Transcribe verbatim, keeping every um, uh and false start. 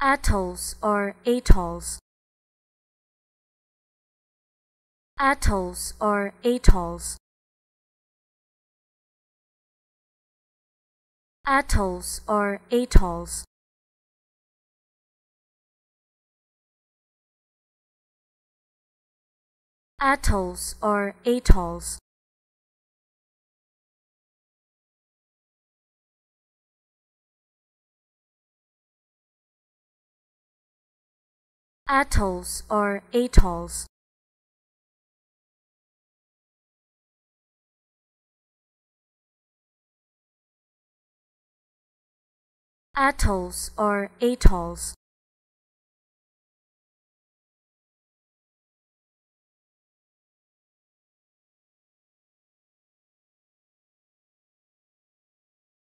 Atolls or atolls. Atolls or atolls. Atolls or atolls. Atolls or atolls. Atolls or atolls. Atolls or atolls.